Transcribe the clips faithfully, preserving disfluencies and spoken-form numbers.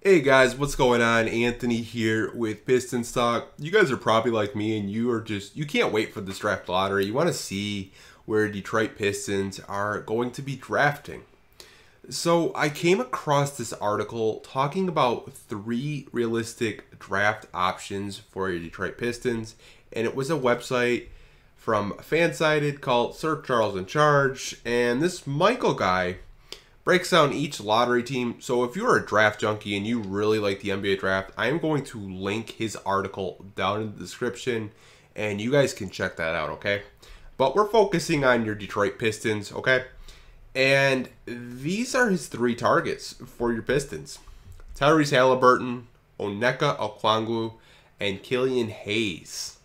Hey guys, what's going on? Anthony here with Pistons Talk. You guys are probably like me and you are just, you can't wait for this draft lottery. You want to see where Detroit Pistons are going to be drafting. So I came across this article talking about three realistic draft options for your Detroit Pistons. And it was a website from Fansided called Sir Charles in Charge. And this Michael guy breaks down each lottery team. So if you're a draft junkie and you really like the N B A draft, I am going to link his article down in the description and you guys can check that out, okay? But we're focusing on your Detroit Pistons, okay? And these are his three targets for your Pistons. Tyrese Haliburton, Onyeka Okongwu, and Killian Hayes.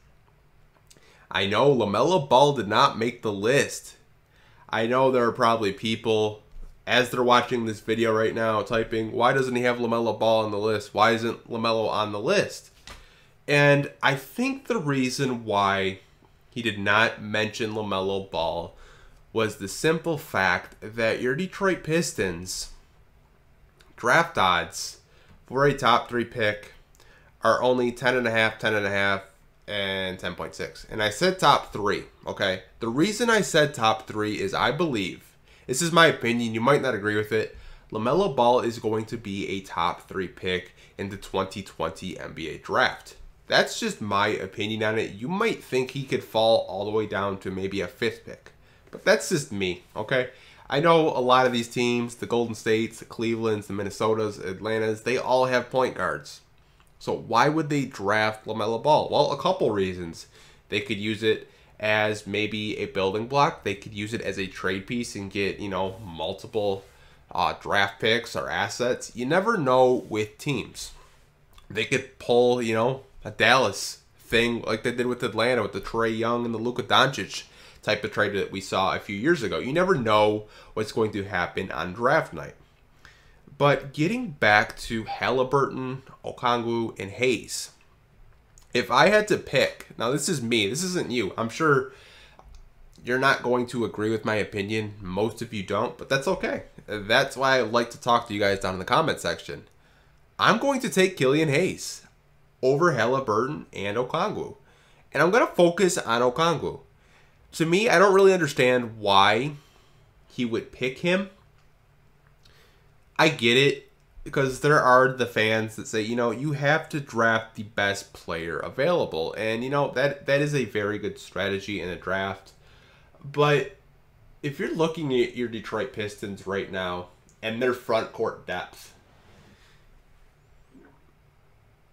I know LaMelo Ball did not make the list. I know there are probably people, as they're watching this video right now, typing, why doesn't he have LaMelo Ball on the list? Why isn't LaMelo on the list? And I think the reason why he did not mention LaMelo Ball was the simple fact that your Detroit Pistons draft odds for a top three pick are only ten point five, ten point five, and ten point six. And I said top three, okay? The reason I said top three is I believe, this is my opinion, you might not agree with it, LaMelo Ball is going to be a top three pick in the twenty twenty N B A draft. That's just my opinion on it. You might think he could fall all the way down to maybe a fifth pick, but that's just me, okay? I know a lot of these teams, the Golden States, the Clevelands, the Minnesotas, Atlantas, they all have point guards. So why would they draft LaMelo Ball? Well, a couple reasons. They could use it as maybe a building block. They could use it as a trade piece and get, you know, multiple uh, draft picks or assets. You never know with teams. They could pull, you know, a Dallas thing like they did with Atlanta with the Trae Young and the Luka Doncic type of trade that we saw a few years ago. You never know what's going to happen on draft night. But getting back to Haliburton, Okongwu, and Hayes, if I had to pick, now this is me, this isn't you. I'm sure you're not going to agree with my opinion. Most of you don't, but that's okay. That's why I like to talk to you guys down in the comment section. I'm going to take Killian Hayes over Haliburton and Okongwu. And I'm going to focus on Okongwu. To me, I don't really understand why he would pick him. I get it. Because there are the fans that say, you know, you have to draft the best player available. And, you know, that that is a very good strategy in a draft. But if you're looking at your Detroit Pistons right now and their front court depth,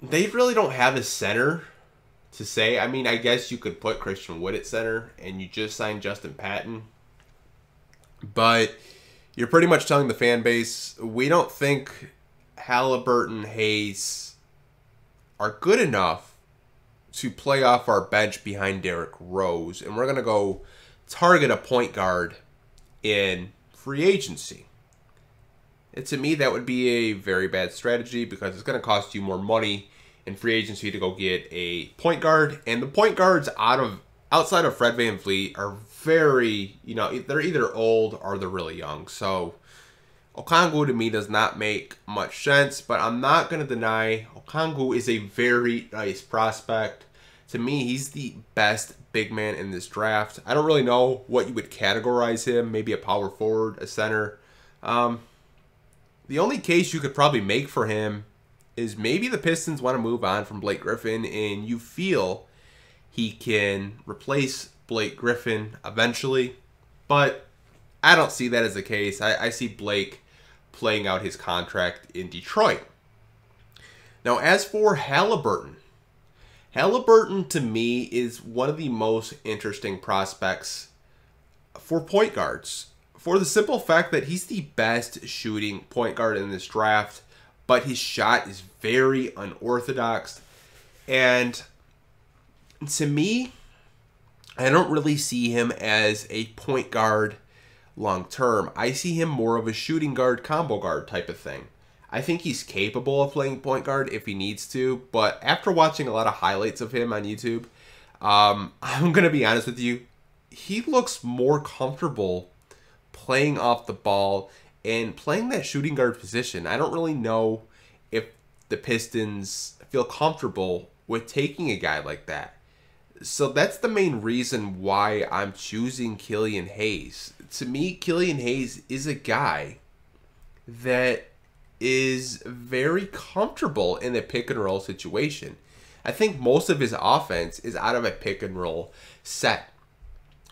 they really don't have a center to say. I mean, I guess you could put Christian Wood at center and you just signed Justin Patton. But you're pretty much telling the fan base, we don't think Haliburton, Hayes are good enough to play off our bench behind Derek Rose, and we're going to go target a point guard in free agency. And to me, that would be a very bad strategy because it's going to cost you more money in free agency to go get a point guard, and the point guards out of outside of Fred VanVleet are very, you know, they're either old or they're really young. So Okongwu to me does not make much sense, but I'm not going to deny Okongwu is a very nice prospect. To me, he's the best big man in this draft. I don't really know what you would categorize him, maybe a power forward, a center. Um, the only case you could probably make for him is maybe the Pistons want to move on from Blake Griffin and you feel he can replace Blake Griffin eventually, but I don't see that as the case. I, I see Blake playing out his contract in Detroit. Now, as for Haliburton, Haliburton to me is one of the most interesting prospects for point guards for the simple fact that he's the best shooting point guard in this draft, but his shot is very unorthodox. And to me, I don't really see him as a point guard long term. I see him more of a shooting guard, combo guard type of thing. I think he's capable of playing point guard if he needs to, but after watching a lot of highlights of him on YouTube, um, I'm going to be honest with you, he looks more comfortable playing off the ball and playing that shooting guard position. I don't really know if the Pistons feel comfortable with taking a guy like that. So that's the main reason why I'm choosing Killian Hayes. To me, Killian Hayes is a guy that is very comfortable in a pick and roll situation. I think most of his offense is out of a pick and roll set.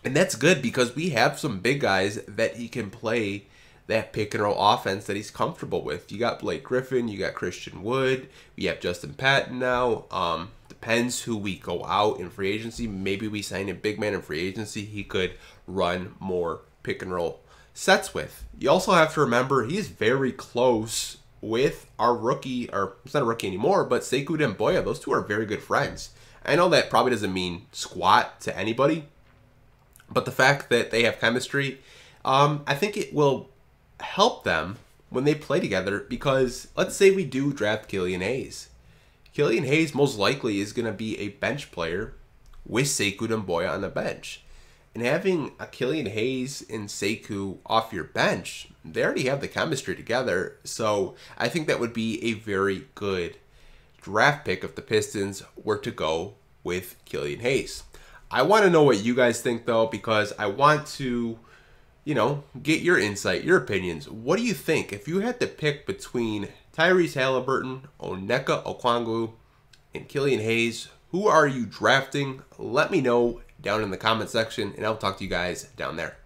And that's good because we have some big guys that he can play that pick and roll offense that he's comfortable with. You got Blake Griffin, you got Christian Wood, we have Justin Patton now. Um, depends who we go out in free agency. Maybe we sign a big man in free agency he could run more pick and roll sets with. You also have to remember he's very close with our rookie, or it's not a rookie anymore, but Sekou Doumbouya. Those two are very good friends. I know that probably doesn't mean squat to anybody, but the fact that they have chemistry, um, I think it will help them when they play together, because let's say we do draft Killian Hayes. Killian Hayes most likely is going to be a bench player with Sekou Doumbouya on the bench. And having a Killian Hayes and Sekou off your bench, they already have the chemistry together. So I think that would be a very good draft pick if the Pistons were to go with Killian Hayes. I want to know what you guys think, though, because I want to, you know, get your insight, your opinions. What do you think? If you had to pick between Tyrese Haliburton, Onyeka Okongwu, and Killian Hayes, who are you drafting? Let me know down in the comment section, and I'll talk to you guys down there.